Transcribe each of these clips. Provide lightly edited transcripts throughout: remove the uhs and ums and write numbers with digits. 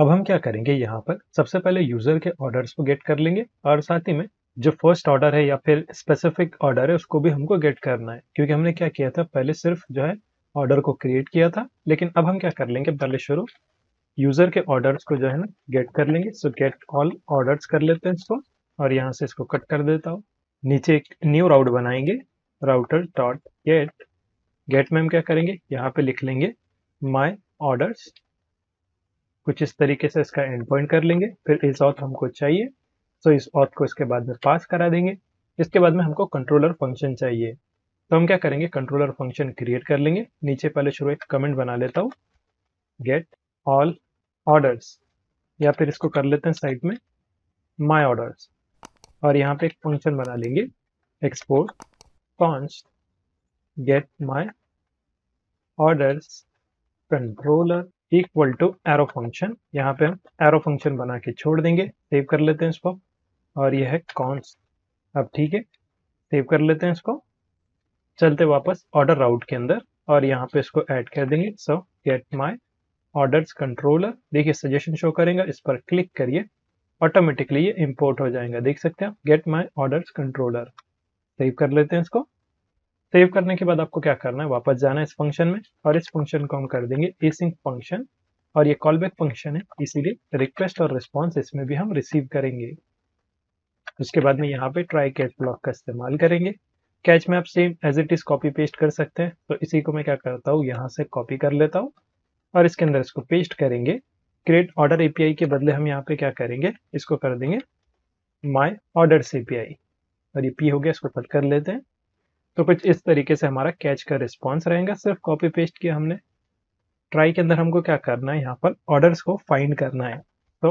अब हम क्या करेंगे, यहाँ पर सबसे पहले यूजर के ऑर्डर्स को गेट कर लेंगे और साथ ही में जो फर्स्ट ऑर्डर है या फिर स्पेसिफिक ऑर्डर है उसको भी हमको गेट करना है, क्योंकि हमने क्या किया था पहले सिर्फ जो है ऑर्डर को क्रिएट किया था। लेकिन अब हम क्या कर लेंगे, पहले शुरू यूजर के ऑर्डर्स को जो है ना गेट कर लेंगे। सो गेट ऑल ऑर्डर्स कर लेते हैं इसको और यहाँ से इसको कट कर देता हूँ। नीचे एक न्यू राउट बनाएंगे, राउटर डॉट गेट। गेट में हम क्या करेंगे, यहाँ पे लिख लेंगे माई ऑर्डर्स, कुछ इस तरीके से इसका एंड पॉइंट कर लेंगे। फिर इस ऑथ हमको चाहिए, सो इस ऑथ को इसके बाद में पास करा देंगे। इसके बाद में हमको कंट्रोलर फंक्शन चाहिए, तो हम क्या करेंगे कंट्रोलर फंक्शन क्रिएट कर लेंगे। नीचे पहले शुरू एक कमेंट बना लेता हूँ, गेट ऑल ऑर्डर्स, या फिर इसको कर लेते हैं साइड में माई ऑर्डर्स, और यहाँ पे एक फंक्शन बना लेंगे export const get my orders controller equal to arrow function. यहाँ पे हम एरो फंक्शन बना के छोड़ देंगे। सेव कर लेते हैं इसको, और यह है कॉन्स्ट। अब ठीक है, सेव कर लेते हैं इसको। चलते वापस ऑर्डर राउट के अंदर और यहाँ पे इसको ऐड कर देंगे। So get my orders controller, देखिए सजेशन शो करेगा, इस पर क्लिक करिए, ऑटोमेटिकली ये इंपोर्ट हो जाएगा। देख सकते हैं get my orders controller. Save कर लेते हैं इसको। सेव करने के बाद आपको क्या करना है, वापस जाना है इस फंक्शन में, और इस फंक्शन को हम कर देंगे async फंक्शन, और ये कॉलबैक फंक्शन है इसीलिए रिक्वेस्ट और रिस्पॉन्स इसमें भी हम रिसीव करेंगे। उसके बाद में यहाँ पे ट्राई कैच ब्लॉक का इस्तेमाल करेंगे। कैच में आप same as it is copy paste कर सकते हैं, तो इसी को मैं क्या करता हूँ यहाँ से कॉपी कर लेता हूँ और इसके अंदर इसको पेस्ट करेंगे। क्रिएट ऑर्डर एपीआई के बदले हम यहाँ पे क्या करेंगे, इसको कर देंगे माई ऑर्डर्स एपीआई, और ये पी हो गया, इसको कट कर लेते हैं। तो कुछ इस तरीके से हमारा कैच का रिस्पॉन्स रहेगा, सिर्फ कॉपी पेस्ट किया हमने। ट्राई के अंदर हमको क्या करना है, यहाँ पर ऑर्डर्स को फाइंड करना है। तो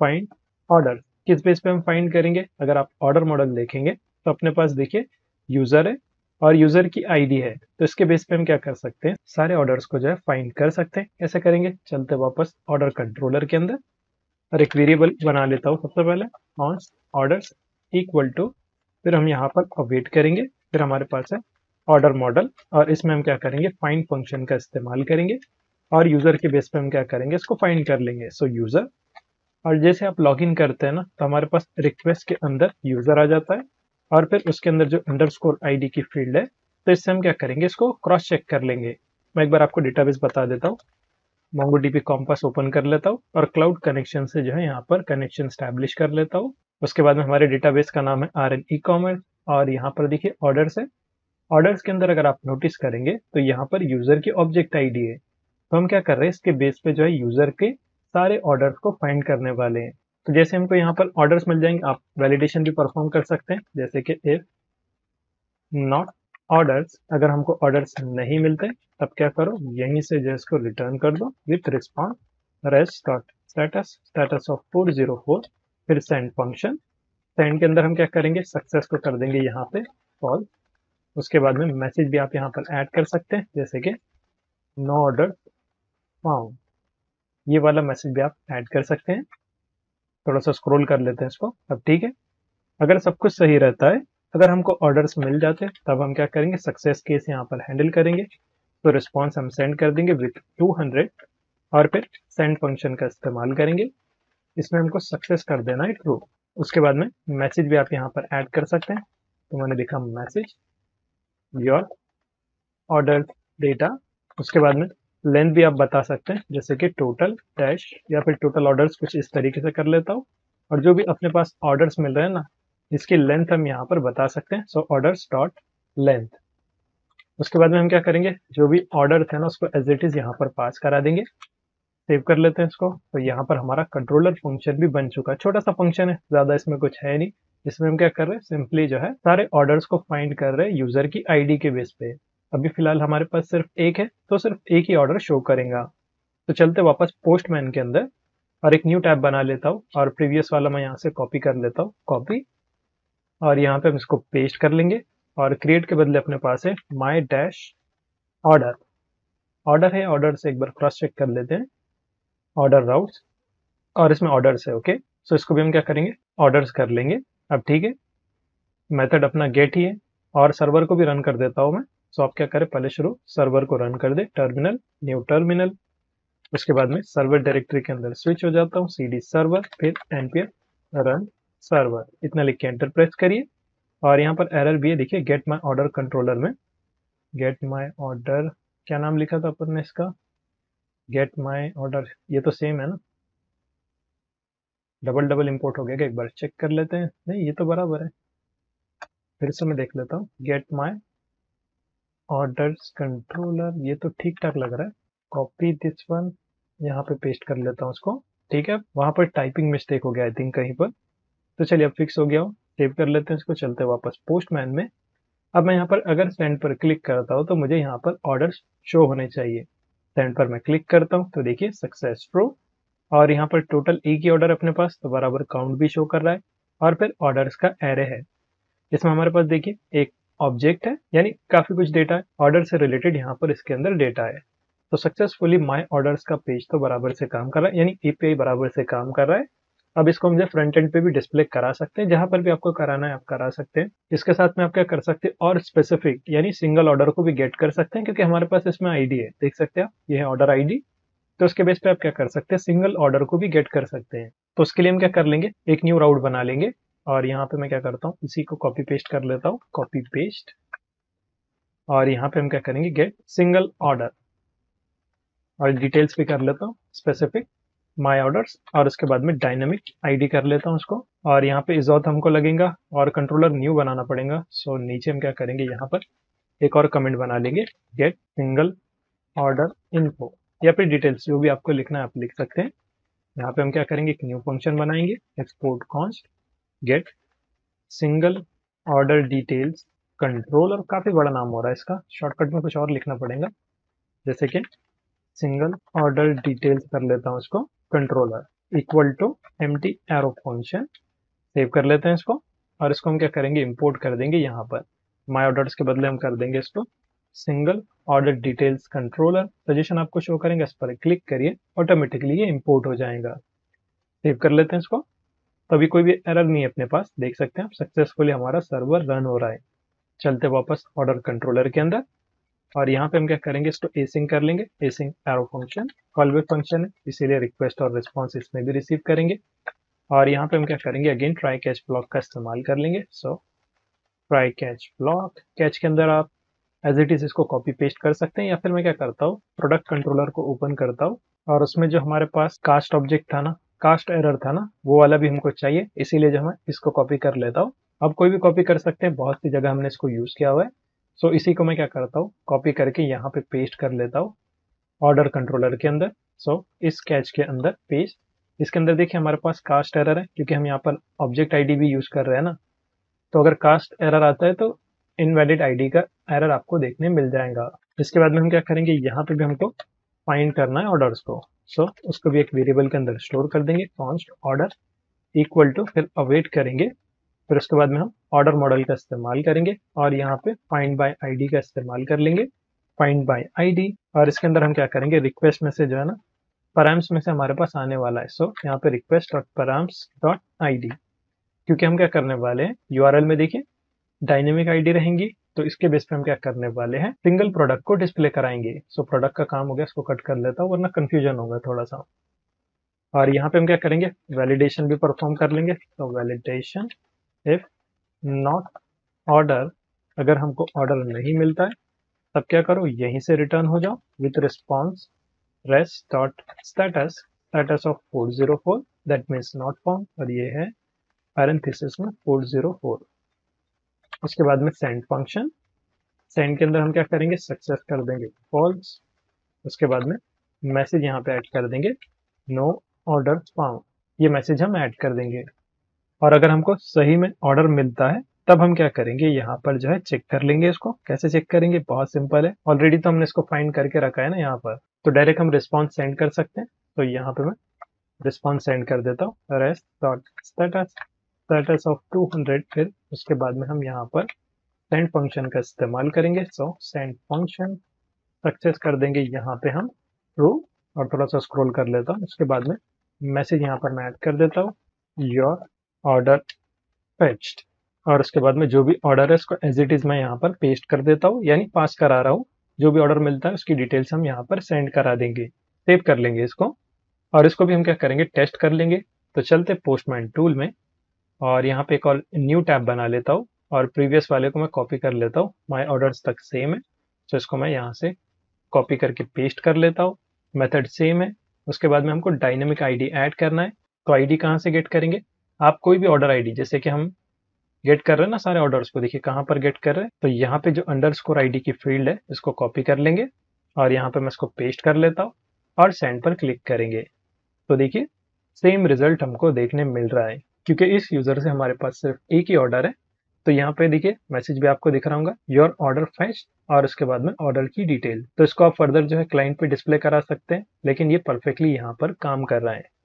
फाइंड ऑर्डर किस बेस पे हम फाइंड करेंगे, अगर आप ऑर्डर मॉडल देखेंगे तो अपने पास देखिए यूजर है और यूजर की आईडी है, तो इसके बेस पे हम क्या कर सकते हैं सारे ऑर्डर्स को जो है फाइंड कर सकते हैं। कैसे करेंगे, चलते वापस ऑर्डर कंट्रोलर के अंदर और एक वेरिएबल बना लेता हूँ सबसे पहले कॉन्स्ट ऑर्डर्स इक्वल टू, फिर हम यहाँ पर वेट करेंगे। फिर हमारे पास है ऑर्डर मॉडल और इसमें हम क्या करेंगे फाइंड फंक्शन का इस्तेमाल करेंगे और यूजर के बेस पे हम क्या करेंगे इसको फाइंड कर लेंगे। सो यूजर, और जैसे आप लॉगिन करते हैं ना तो हमारे पास रिक्वेस्ट के अंदर यूजर आ जाता है और फिर उसके अंदर जो अंडरस्कोर आईडी की फील्ड है, तो इससे हम क्या करेंगे इसको क्रॉस चेक कर लेंगे। मैं एक बार आपको डेटाबेस बता देता हूँ, MongoDB कॉम्पास ओपन कर लेता हूँ और क्लाउड कनेक्शन से जो है यहाँ पर कनेक्शन एस्टैब्लिश कर लेता हूँ। उसके बाद में हमारे डेटाबेस का नाम है RN e-commerce और यहाँ पर देखिए ऑर्डर्स है। ऑर्डर्स के अंदर अगर आप नोटिस करेंगे तो यहाँ पर यूजर की ऑब्जेक्ट आईडी है, तो हम क्या कर रहे हैं इसके बेस पे जो है यूजर के सारे ऑर्डर्स को फाइंड करने वाले हैं। तो जैसे हमको यहाँ पर ऑर्डर्स मिल जाएंगे, आप वैलिडेशन भी परफॉर्म कर सकते हैं, जैसे कि इफ नॉट ऑर्डर्स, अगर हमको ऑर्डर्स नहीं मिलते तब क्या करो यहीं से जो इसको रिटर्न कर दो with response rest dot status status of 404, फिर सेंड फंक्शन। सेंड के अंदर हम क्या करेंगे सक्सेस को कर देंगे यहाँ पे फॉल्स। उसके बाद में मैसेज भी आप यहाँ पर ऐड कर सकते हैं, जैसे कि नो ऑर्डर फाउंड, ये वाला मैसेज भी आप ऐड कर सकते हैं। थोड़ा सा स्क्रॉल कर लेते हैं इसको। अब ठीक है, अगर सब कुछ सही रहता है, अगर हमको ऑर्डर्स मिल जाते तब हम क्या करेंगे सक्सेस केस यहाँ पर हैंडल करेंगे। तो रिस्पॉन्स हम सेंड कर देंगे विथ 200 और फिर सेंड फंक्शन का इस्तेमाल करेंगे, इसमें हमको सक्सेस कर देना है ट्रू। उसके बाद में मैसेज भी आप यहाँ पर ऐड कर सकते हैं, तो मैंने लिखा मैसेज योर ऑर्डर डेटा। उसके बाद में लेंथ भी आप बता सकते हैं, जैसे कि टोटल डैश या फिर टोटल ऑर्डर्स, कुछ इस तरीके से कर लेता हूँ। और जो भी अपने पास ऑर्डर्स मिल रहे हैं ना इसकी लेंथ हम यहाँ पर बता सकते हैं, सो ऑर्डर्स डॉट लेंथ। उसके बाद में हम क्या करेंगे जो भी ऑर्डर थे ना उसको एज इट इज यहाँ पर पास करा देंगे। सेव कर लेते हैं इसको। तो यहाँ पर हमारा कंट्रोलर फंक्शन भी बन चुका है, छोटा सा फंक्शन है, ज्यादा इसमें कुछ है नहीं। इसमें हम क्या कर रहे हैं सिंपली जो है सारे ऑर्डर्स को फाइंड कर रहे हैं यूजर की आईडी के बेस पे। अभी फिलहाल हमारे पास सिर्फ एक है तो सिर्फ एक ही ऑर्डर शो करेगा। तो चलते वापस पोस्टमैन के अंदर और एक न्यू टैब बना लेता हूँ और प्रीवियस वाला मैं यहाँ से कॉपी कर लेता हूँ, कॉपी, और यहाँ पे हम इसको पेस्ट कर लेंगे। और क्रिएट के बदले अपने पास है माई डैश ऑर्डर, ऑर्डर है, ऑर्डर से एक बार क्रॉस चेक कर लेते हैं ऑर्डर राउट्स, और इसमें ऑर्डर्स है। ओके सो इसको भी हम क्या करेंगे ऑर्डर्स कर लेंगे। अब ठीक है, मेथड अपना गेट ही है और सर्वर को भी रन कर देता हूँ मैं। सो आप क्या करें पहले शुरू सर्वर को रन कर दे, टर्मिनल, न्यू टर्मिनल, उसके बाद में सर्वर डायरेक्टरी के अंदर स्विच हो जाता हूँ, cd सर्वर फिर npm रन सर्वर, इतना लिख के एंटर प्रेस करिए। और यहाँ पर एरर भी है, देखिए गेट माई ऑर्डर कंट्रोलर में, गेट माई ऑर्डर क्या नाम लिखा था अपन ने इसका, गेट माई ऑर्डर, ये तो सेम है ना, डबल डबल इंपोर्ट हो गया, एक बार चेक कर लेते हैं, नहीं ये तो बराबर है, फिर से मैं देख लेता हूँ, गेट माई ऑर्डर्स कंट्रोलर, ये तो ठीक ठाक लग रहा है, कॉपी दिस वन, यहाँ पे पेस्ट कर लेता हूँ उसको, ठीक है। वहाँ पर टाइपिंग मिस्टेक हो गया आई थिंक कहीं पर, तो चलिए अब फिक्स हो गया हो, सेव कर लेते हैं इसको, चलते हैं वापस पोस्टमैन में। अब मैं यहाँ पर अगर सेंड पर क्लिक करता हूँ तो मुझे यहाँ पर ऑर्डर्स शो होने चाहिए, सेंड पर मैं क्लिक करता हूँ तो देखिए सक्सेसफुल, और यहाँ पर टोटल एक ही ऑर्डर अपने पास, तो बराबर काउंट भी शो कर रहा है। और फिर ऑर्डर्स का एरे है, इसमें हमारे पास देखिए एक ऑब्जेक्ट है, यानी काफ़ी कुछ डेटा है ऑर्डर से रिलेटेड, यहाँ पर इसके अंदर डेटा है। तो सक्सेसफुली माय ऑर्डर्स का पेज तो बराबर से काम कर रहा है, यानी एपीआई बराबर से काम कर रहा है। अब इसको हम फ्रंट एंड पे भी डिस्प्ले करा सकते हैं, जहाँ पर भी आपको कराना है आप करा सकते हैं। इसके साथ में आप क्या कर सकते हैं, और स्पेसिफिक यानी सिंगल ऑर्डर को भी गेट कर सकते हैं, क्योंकि हमारे पास इसमें आईडी है, देख सकते हैं आप, ये है ऑर्डर आईडी, तो उसके बेस पे आप क्या कर सकते हैं, सिंगल ऑर्डर को भी गेट कर सकते हैं। तो उसके लिए हम क्या कर लेंगे, एक न्यू राउट बना लेंगे, और यहाँ पे मैं क्या करता हूँ, इसी को कॉपी पेस्ट कर लेता हूँ, कॉपी पेस्ट, और यहाँ पे हम क्या करेंगे, गेट सिंगल ऑर्डर, और डिटेल्स भी कर लेता हूँ, स्पेसिफिक माय ऑर्डर्स, और उसके बाद में डायनेमिक आईडी कर लेता हूँ उसको, और यहाँ पे इजॉत हमको लगेगा, और कंट्रोलर न्यू बनाना पड़ेगा। सो नीचे हम क्या करेंगे, यहाँ पर एक और कमेंट बना लेंगे, गेट सिंगल ऑर्डर इन्फो, या फिर डिटेल्स जो भी आपको लिखना है आप लिख सकते हैं। यहाँ पे हम क्या करेंगे, एक न्यू फंक्शन बनाएंगे, export const get single order details controller, काफ़ी बड़ा नाम हो रहा है इसका, शॉर्टकट में कुछ और लिखना पड़ेगा, जैसे कि सिंगल ऑर्डर डिटेल्स कर लेता हूँ इसको, controller equal to empty arrow function, save कर लेते हैं इसको। और इसको हम क्या करेंगे, इम्पोर्ट कर देंगे, यहाँ पर माय ऑर्डर्स के बदले हम कर देंगे इसको single order details controller, suggestion आपको शो करेंगे, इस पर क्लिक करिए, ऑटोमेटिकली ये इम्पोर्ट हो जाएगा। सेव कर लेते हैं इसको, तो अभी कोई भी एरर नहीं है अपने पास, देख सकते हैं आप, सक्सेसफुली हमारा सर्वर रन हो रहा है। चलते वापस ऑर्डर कंट्रोलर के अंदर, और यहाँ पे हम क्या करेंगे, इसको एसिंक कर लेंगे, async arrow function callback function है, इसीलिए रिक्वेस्ट और रिस्पॉन्स इसमें भी रिसीव करेंगे। और यहाँ पे हम क्या करेंगे, अगेन ट्राई कैच ब्लॉक का इस्तेमाल कर लेंगे। So try catch block, catch के अंदर आप एज इट इज इसको कॉपी पेस्ट कर सकते हैं, या फिर मैं क्या करता हूँ, प्रोडक्ट कंट्रोलर को ओपन करता हूँ, और उसमें जो हमारे पास कास्ट ऑब्जेक्ट था ना, कास्ट एरर था ना, वो वाला भी हमको चाहिए, इसीलिए जो मैं इसको कॉपी कर लेता हूँ। अब कोई भी कॉपी कर सकते हैं, बहुत सी जगह हमने इसको यूज़ किया हुआ है। सो इसी को मैं क्या करता हूँ, कॉपी करके यहाँ पे पेस्ट कर लेता हूँ ऑर्डर कंट्रोलर के अंदर। सो इस कैच के अंदर पेस्ट, इसके अंदर देखिए हमारे पास कास्ट एरर है, क्योंकि हम यहाँ पर ऑब्जेक्ट आई डी भी यूज़ कर रहे हैं ना, तो अगर कास्ट एरर आता है तो इनवैलिड आईडी का एरर आपको देखने मिल जाएगा। इसके बाद में हम क्या करेंगे, यहाँ पे भी हमको फाइंड करना है ऑर्डर्स को। सो उसको भी एक वेरिएबल के अंदर स्टोर कर देंगे, कॉन्स्ट ऑर्डर इक्वल टू, फिर अवेट करेंगे, फिर उसके बाद में हम ऑर्डर मॉडल का इस्तेमाल करेंगे, और यहाँ पे फाइंड बाय आईडी का इस्तेमाल कर लेंगे, फाइंड बाय आईडी। और इसके अंदर हम क्या करेंगे, रिक्वेस्ट में से जो है ना, पैराम्स में से हमारे पास आने वाला है। सो यहाँ पे request dot params dot ID, क्योंकि हम क्या करने वाले हैं, यूआरएल में देखिए डायनेमिक आईडी रहेंगी, तो इसके बेस पे हम क्या करने वाले हैं, सिंगल प्रोडक्ट को डिस्प्ले कराएंगे। सो प्रोडक्ट का काम हो गया, इसको कट कर लेता हूँ वरना कंफ्यूजन होगा थोड़ा सा। और यहाँ पे हम क्या करेंगे, वैलिडेशन भी परफॉर्म कर लेंगे। तो वैलिडेशन इफ नॉट ऑर्डर, अगर हमको ऑर्डर नहीं मिलता है तब क्या करो, यहीं से रिटर्न हो जाओ with response rest dot status, status of 404 that means not found, और ये है पैरेंथेसिस में 404। उसके बाद में सेंड फंक्शन, सेंड के अंदर हम क्या करेंगे, सक्सेस कर देंगे फॉल्स, उसके बाद में मैसेज यहाँ पे ऐड कर देंगे, नो ऑर्डर फाउंड, ये मैसेज हम ऐड कर देंगे। और अगर हमको सही में ऑर्डर मिलता है तब हम क्या करेंगे, यहाँ पर जो है चेक कर लेंगे। इसको कैसे चेक करेंगे, बहुत सिंपल है, ऑलरेडी तो हमने इसको फाइंड करके रखा है ना यहाँ पर, तो डायरेक्ट हम रिस्पॉन्स सेंड कर सकते हैं। तो यहाँ पे मैं रिस्पॉन्स सेंड कर देता हूँ, rest dot status status of 200, फिर उसके बाद में हम यहाँ पर सेंड फंक्शन का इस्तेमाल करेंगे। सो सेंड फंक्शन सक्सेस कर देंगे यहाँ पे हम ट्रू, और थोड़ा सा स्क्रॉल कर लेता हूँ। उसके बाद में मैसेज यहाँ पर मैं ऐड कर देता हूँ, योर ऑर्डर फेच्ड, और उसके बाद में जो भी ऑर्डर है उसको एज इट इज़ मैं यहाँ पर पेस्ट कर देता हूँ, यानी पास करा रहा हूँ, जो भी ऑर्डर मिलता है उसकी डिटेल्स हम यहाँ पर सेंड करा देंगे। सेव कर लेंगे इसको, और इसको भी हम क्या करेंगे, टेस्ट कर लेंगे। तो चलते पोस्टमैन टूल में, और यहाँ पे एक और न्यू टैब बना लेता हूँ, और प्रीवियस वाले को मैं कॉपी कर लेता हूँ। माय ऑर्डर्स तक सेम है, तो इसको मैं यहाँ से कॉपी करके पेस्ट कर लेता हूँ। मेथड सेम है। उसके बाद में हमको डायनेमिक आईडी ऐड करना है। तो आईडी कहाँ से गेट करेंगे? आप कोई भी ऑर्डर आईडी, जैसे कि हम गेट कर रहे हैं ना सारे ऑर्डर्स को, देखिए कहाँ पर गेट कर रहे हैं। तो यहाँ पे जो अंडरस्कोर आईडी की फील्ड है इसको कॉपी कर लेंगे, और यहाँ पे मैं इसको पेस्ट कर लेता हूँ और सेंड पर क्लिक करेंगे। तो देखिए सेम रिजल्ट हमको देखने मिल रहा है, क्योंकि इस यूजर से हमारे पास सिर्फ एक ही ऑर्डर है। तो यहाँ पे देखिए मैसेज भी आपको दिख रहा होगा, योर ऑर्डर फेच, और उसके बाद में ऑर्डर की डिटेल। तो इसको आप फर्दर जो है क्लाइंट पे डिस्प्ले करा सकते हैं, लेकिन ये परफेक्टली यहाँ पर काम कर रहा है।